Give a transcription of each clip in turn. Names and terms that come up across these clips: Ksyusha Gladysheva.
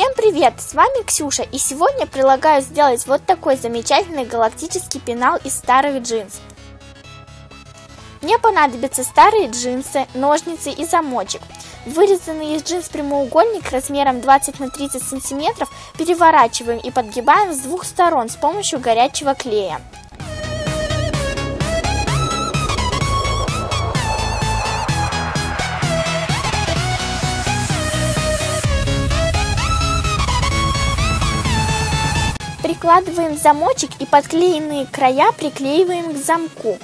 Всем привет! С вами Ксюша, и сегодня предлагаю сделать вот такой замечательный галактический пенал из старых джинс. Мне понадобятся старые джинсы, ножницы и замочек. Вырезанный из джинс прямоугольник размером 20 на 30 см переворачиваем и подгибаем с двух сторон с помощью горячего клея. Прикладываем замочек и подклеенные края приклеиваем к замку.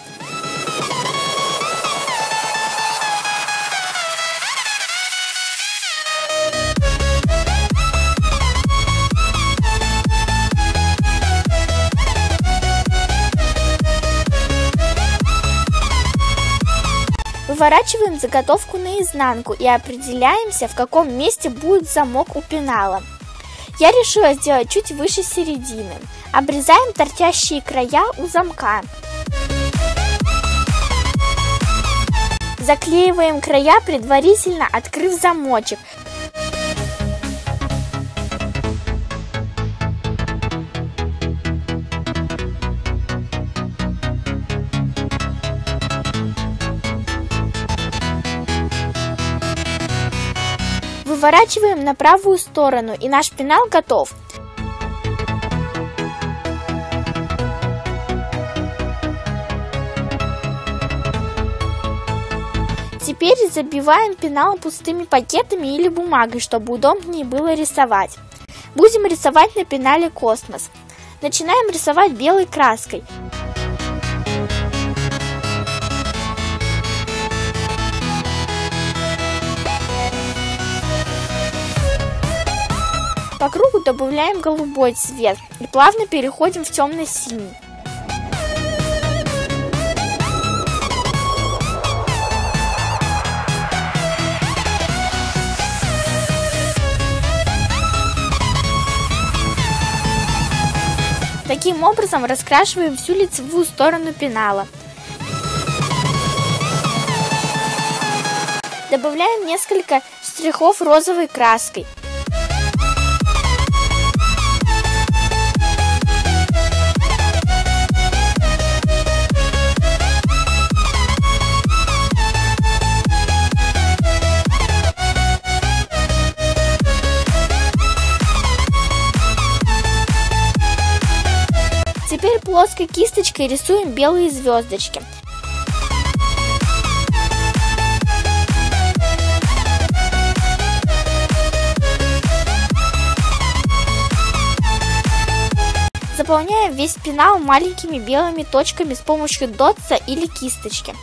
Выворачиваем заготовку наизнанку и определяемся, в каком месте будет замок у пенала. Я решила сделать чуть выше середины. Обрезаем торчащие края у замка. Заклеиваем края, предварительно открыв замочек. Выворачиваем на правую сторону, и наш пенал готов. Теперь забиваем пенал пустыми пакетами или бумагой, чтобы удобнее было рисовать. Будем рисовать на пенале космос. Начинаем рисовать белой краской. По кругу добавляем голубой цвет и плавно переходим в темно-синий. Таким образом раскрашиваем всю лицевую сторону пенала. Добавляем несколько штрихов розовой краской. Теперь плоской кисточкой рисуем белые звездочки. Заполняем весь пенал маленькими белыми точками с помощью дотса или кисточки.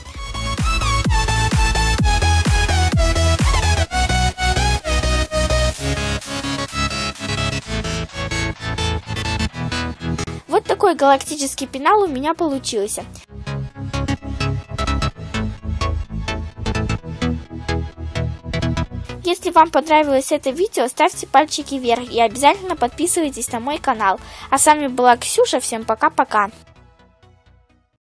Вот такой галактический пенал у меня получился. Если вам понравилось это видео, ставьте пальчики вверх и обязательно подписывайтесь на мой канал. А с вами была Ксюша, всем пока-пока!